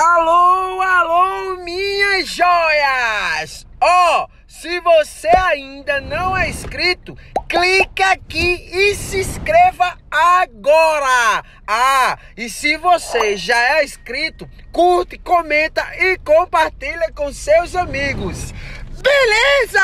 Alô, alô, minhas joias! Ó, se você ainda não é inscrito, clica aqui e se inscreva agora! Ah, e se você já é inscrito, curte, comenta e compartilha com seus amigos. Beleza?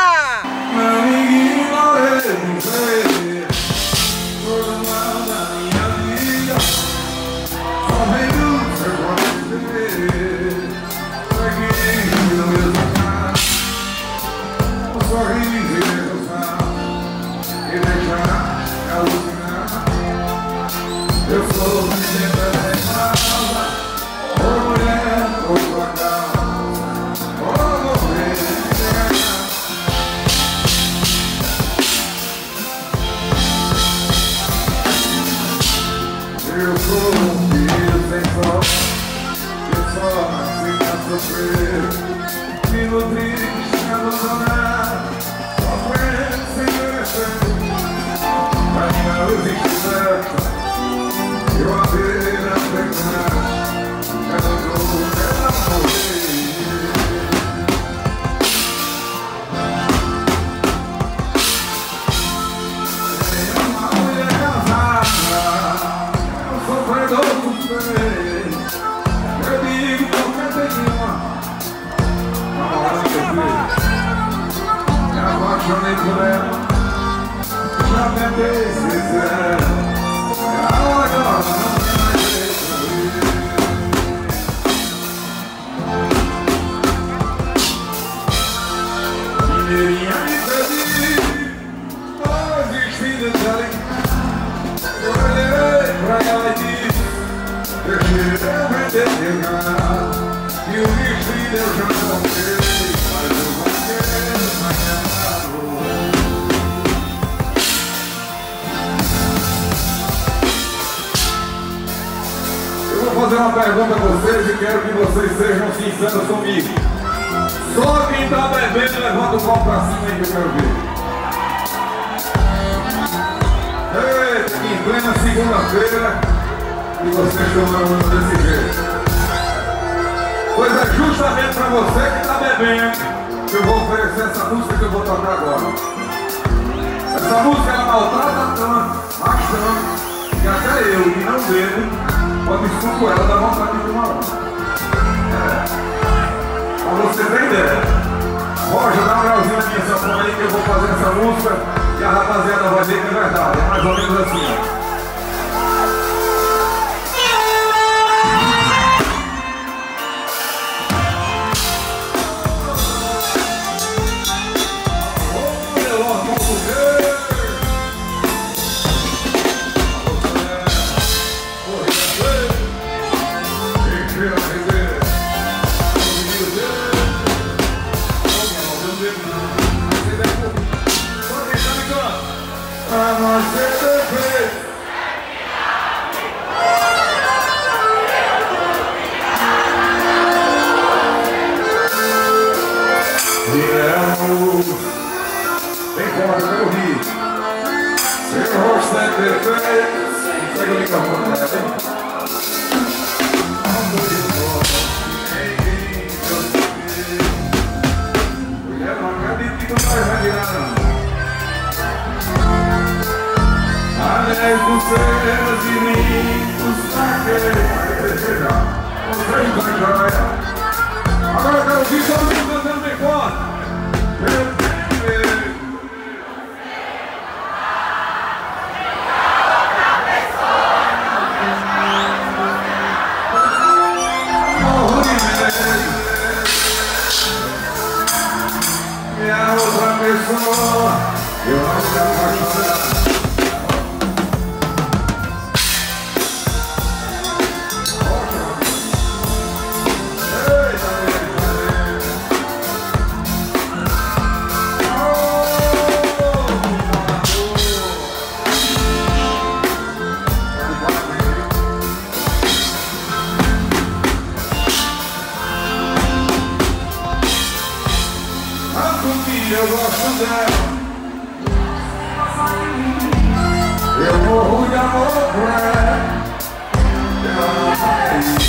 Pergunta a vocês e quero que vocês sejam sinceros comigo. Só quem tá bebendo levanta o copo pra cima aí que eu quero ver. Eita, que em plena segunda-feira e vocês estão gravando desse jeito. Pois é justamente pra você que tá bebendo que eu vou oferecer essa música que eu vou tocar agora. Essa música ela maltrata tanto, bastante, que até eu que não bebo pode escutar ela da vontade de uma hora. Pra você ter ideia. Roger, dá um grauzinho na minha sanfona aí que eu vou fazer essa música e a rapaziada vai ver que é verdade. É mais ou menos assim, ó. Eu morro de amor por ela.